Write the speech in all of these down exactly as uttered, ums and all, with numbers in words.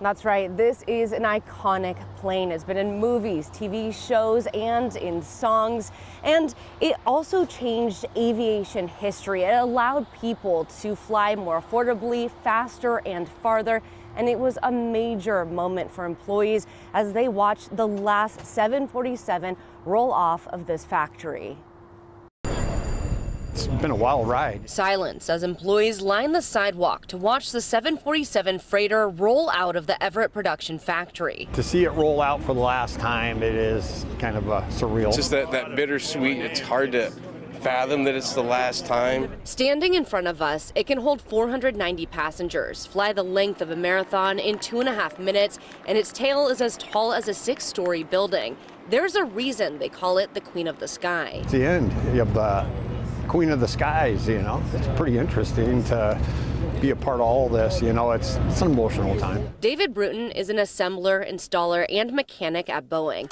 That's right. This is an iconic plane. It's been in movies, T V shows, and in songs. And it also changed aviation history. It allowed people to fly more affordably, faster, and farther. And it was a major moment for employees as they watched the last seven forty-seven roll off of this factory. It's been a wild ride. Silence as employees line the sidewalk to watch the seven forty-seven freighter roll out of the Everett production factory. To see it roll out for the last time, it is kind of uh, surreal. It's just that, that bittersweet, it's hard to fathom that it's the last time. Standing in front of us, it can hold four hundred ninety passengers, fly the length of a marathon in two and a half minutes, and its tail is as tall as a six-story building. There's a reason they call it the Queen of the Sky. It's the end. You have the Queen of the Skies, you know. It's pretty interesting to be a part of all this, you know. It's, it's an emotional time. David Bruton is an assembler, installer, and mechanic at Boeing.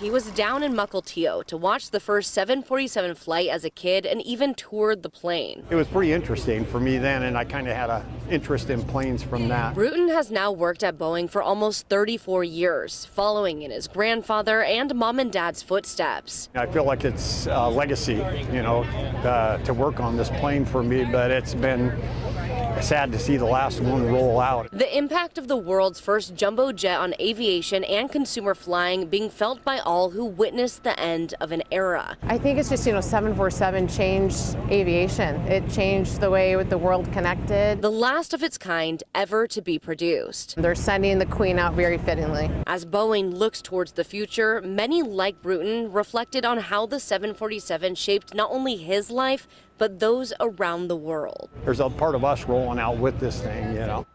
He was down in Mukilteo to watch the first seven forty-seven flight as a kid and even toured the plane. It was pretty interesting for me then, and I kind of had an interest in planes from that. Bruton has now worked at Boeing for almost thirty-four years, following in his grandfather and mom and dad's footsteps. I feel like it's a legacy, you know, uh, to work on this plane for me, but it's been sad to see the last one roll out. The impact of the world's first jumbo jet on aviation and consumer flying being felt by all who witnessed the end of an era. I think it's just, you know, seven forty-seven changed aviation. It changed the way with the world connected. The last of its kind ever to be produced. They're sending the Queen out very fittingly. As Boeing looks towards the future, many like Bruton reflected on how the seven forty-seven shaped not only his life, but those around the world. There's a part of us rolling out with this thing, you know.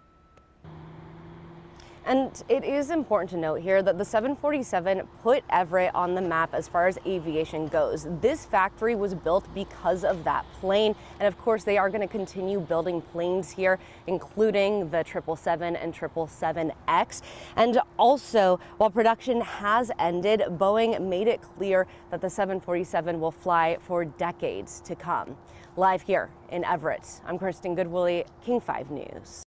And it is important to note here that the seven forty-seven put Everett on the map as far as aviation goes. This factory was built because of that plane. And of course, they are going to continue building planes here, including the seven seventy-seven and seven seventy-seven X. And also, while production has ended, Boeing made it clear that the seven forty-seven will fly for decades to come. Live here in Everett, I'm Kirsten Goodwillie, King five News.